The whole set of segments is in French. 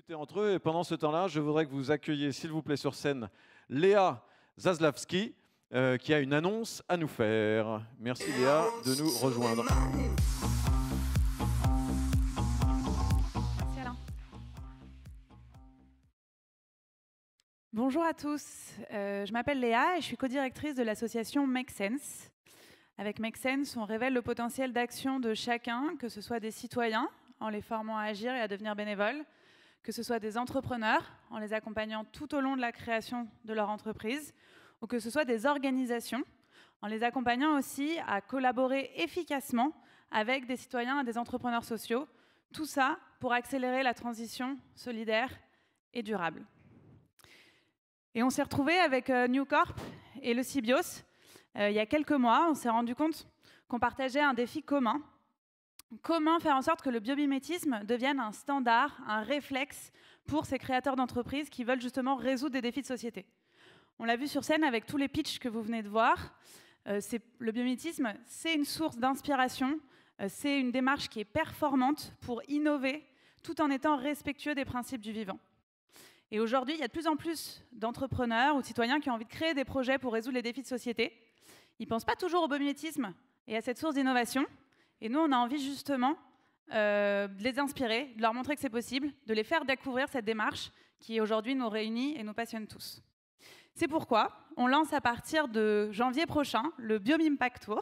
discuter entre eux. Et pendant ce temps-là, je voudrais que vous accueilliez, s'il vous plaît, sur scène, Léa Zaslavski, qui a une annonce à nous faire. Merci Léa de nous rejoindre. Merci Alain. Bonjour à tous, je m'appelle Léa et je suis co-directrice de l'association Make Sense. Avec Make Sense, on révèle le potentiel d'action de chacun, que ce soit des citoyens, en les formant à agir et à devenir bénévoles, que ce soit des entrepreneurs, en les accompagnant tout au long de la création de leur entreprise, ou que ce soit des organisations, en les accompagnant aussi à collaborer efficacement avec des citoyens et des entrepreneurs sociaux. Tout ça pour accélérer la transition solidaire et durable. Et on s'est retrouvés avec NewCorp et le Ceebios. Il y a quelques mois, on s'est rendu compte qu'on partageait un défi commun. Comment faire en sorte que le biomimétisme devienne un standard, un réflexe pour ces créateurs d'entreprises qui veulent justement résoudre des défis de société. On l'a vu sur scène avec tous les pitchs que vous venez de voir. Le biomimétisme, c'est une source d'inspiration, c'est une démarche qui est performante pour innover tout en étant respectueux des principes du vivant. Et aujourd'hui, il y a de plus en plus d'entrepreneurs ou de citoyens qui ont envie de créer des projets pour résoudre les défis de société. Ils ne pensent pas toujours au biomimétisme et à cette source d'innovation. Et nous, on a envie justement de les inspirer, de leur montrer que c'est possible, de les faire découvrir cette démarche qui aujourd'hui nous réunit et nous passionne tous. C'est pourquoi on lance à partir de janvier prochain le Biom'impact Tour.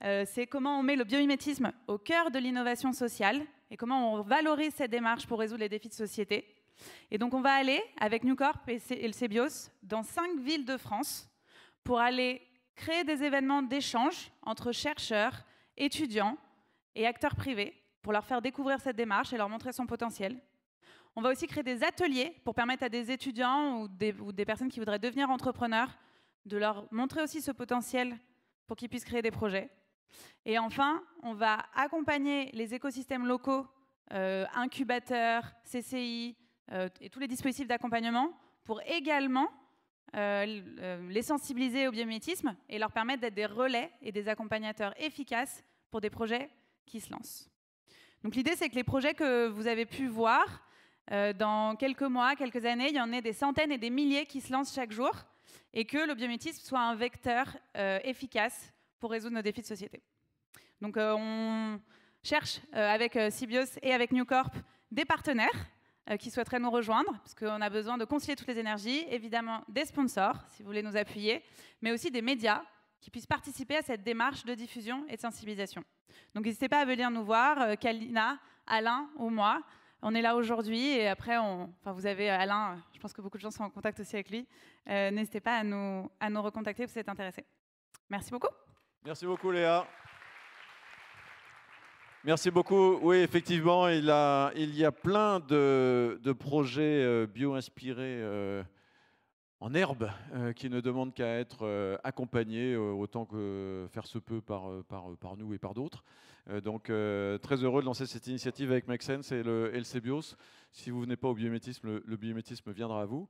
C'est comment on met le biomimétisme au cœur de l'innovation sociale et comment on valorise cette démarche pour résoudre les défis de société. Et donc on va aller avec NewCorp et le Ceebios dans 5 villes de France pour aller créer des événements d'échange entre chercheurs, étudiants et acteurs privés pour leur faire découvrir cette démarche et leur montrer son potentiel. On va aussi créer des ateliers pour permettre à des étudiants ou des personnes qui voudraient devenir entrepreneurs de leur montrer aussi ce potentiel pour qu'ils puissent créer des projets. Et enfin, on va accompagner les écosystèmes locaux, incubateurs, CCI et tous les dispositifs d'accompagnement pour également les sensibiliser au biomimétisme et leur permettre d'être des relais et des accompagnateurs efficaces pour des projets qui se lancent. Donc l'idée, c'est que les projets que vous avez pu voir, dans quelques mois, quelques années, il y en a des centaines et des milliers qui se lancent chaque jour et que le biomimétisme soit un vecteur efficace pour résoudre nos défis de société. Donc on cherche avec Ceebios et avec NewCorp des partenaires qui souhaiteraient nous rejoindre, parce qu'on a besoin de concilier toutes les énergies, évidemment des sponsors, si vous voulez nous appuyer, mais aussi des médias qui puissent participer à cette démarche de diffusion et de sensibilisation. Donc n'hésitez pas à venir nous voir, Kalina, Alain ou moi. On est là aujourd'hui et après, vous avez Alain, je pense que beaucoup de gens sont en contact aussi avec lui. N'hésitez pas à nous recontacter si vous êtes intéressés. Merci beaucoup. Merci beaucoup Léa. Merci beaucoup. Oui, effectivement, il y a plein de projets bio-inspirés en herbe qui ne demandent qu'à être accompagnés autant que faire se peut par nous et par d'autres. Donc, très heureux de lancer cette initiative avec Make Sense et le Ceebios. Si vous ne venez pas au biomimétisme, le biomimétisme viendra à vous.